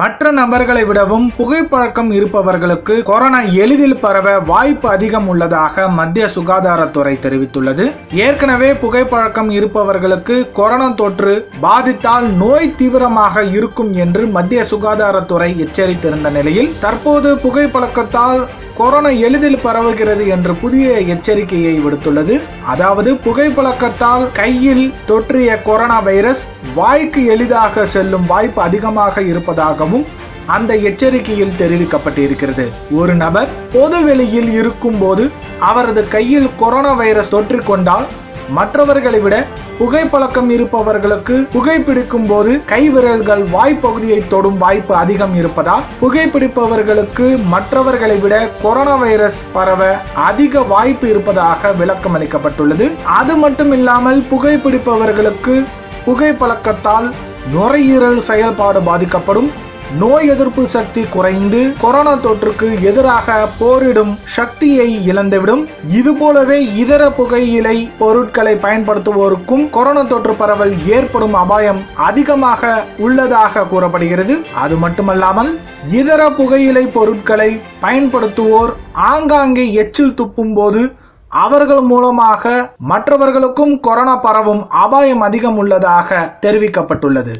மற்ற நபர்களை விடவும் புகைப்பழக்கம் இருப்பவர்களுக்கு கொரோனா எளிதில் பரவ வாய்ப்பு அதிகம் உள்ளதாக மத்திய சுகாதாரத்துறை தெரிவித்துள்ளது. ஏற்கனவே புகைப்பழக்கம் இருப்பவர்களுக்கு கொரோனா தொற்று பாதித்தால் நோய் தீவிரமாக இருக்கும் என்று மத்திய சுகாதாரத்துறை எச்சரித்திருந்த நிலையில் தற்போது புகைப்பழக்கத்தால் கொரோனா எளிதில் பரவுகிறது என்று புதிய எச்சரிக்கையை விடுத்துள்ளது. அதாவது புகைப்பழக்கத்தால் கையில் தொற்றிய கொரோனா வைரஸ் வாய்க்கு எளிதாக செல்லும் வாய்ப்பு அதிகமாக இருப்பதாகவும் அந்த எச்சரிக்கையில் தெரிவிக்கப்பட்டிருக்கிறது. ஒரு நபர் பொது வெளியில் இருக்கும்போது அவரது கையில் கொரோனா வைரஸ் தொற்றிக்கொண்டால் மற்றவர்களை விட புகைப்பழக்கம் இருப்பவர்களுக்கு புகைப்பிடிக்கும் போது கைவிரல்கள் வாய்ப்பகுதியை தொடும் வாய்ப்பு அதிகம் இருப்பதால் புகைப்பிடிப்பவர்களுக்கு மற்றவர்களை விட கொரோனா வைரஸ் பரவ அதிக வாய்ப்பு இருப்பதாக விளக்கம் அளிக்கப்பட்டுள்ளது. அது மட்டும் இல்லாமல் புகைப்பிடிப்பவர்களுக்கு புகைப்பழக்கத்தால் நுரையீரல் செயல்பாடு பாதிக்கப்படும், நோய் எதிர்ப்பு சக்தி குறைந்து கொரோனா தொற்றுக்கு எதிராக போரிடும் சக்தியை இழந்துவிடும். இதுபோலவே இதர புகையிலை பொருட்களை பயன்படுத்துவோருக்கும் கொரோனா தொற்று பரவல் ஏற்படும் அபாயம் அதிகமாக உள்ளதாக கூறப்படுகிறது. அது மட்டுமல்லாமல் இதர புகையிலை பொருட்களை பயன்படுத்துவோர் ஆங்காங்கே எச்சில் துப்பும் போது அவர்கள் மூலமாக மற்றவர்களுக்கும் கொரோனா பரவும் அபாயம் அதிகம் உள்ளதாக தெரிவிக்கப்பட்டுள்ளது.